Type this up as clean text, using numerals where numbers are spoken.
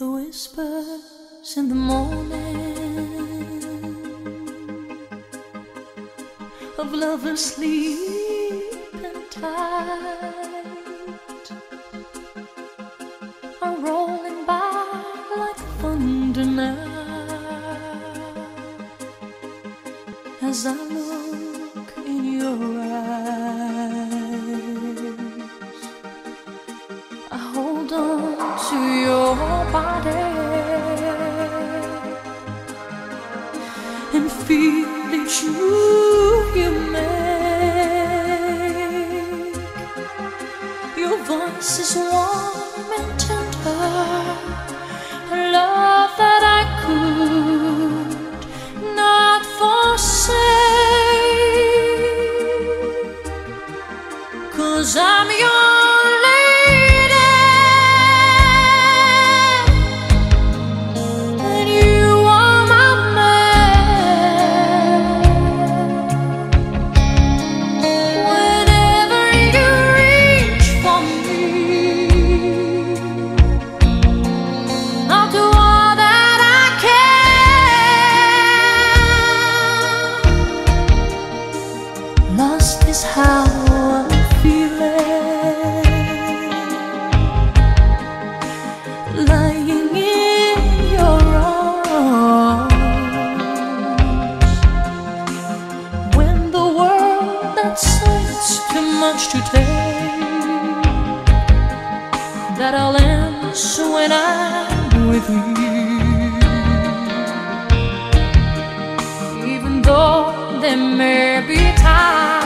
The whispers in the morning of lovers sleeping tight are rolling by like thunder now, as I look in your eyes, I hold on to your body and feel each move you make. Your voice is warm and tender, a love that I could not forsake, 'cause I'm yours. Lost is how I'm feeling, lying in your arms. When the world outside's too much to take, that all ends when I'm with you. Even though there may be times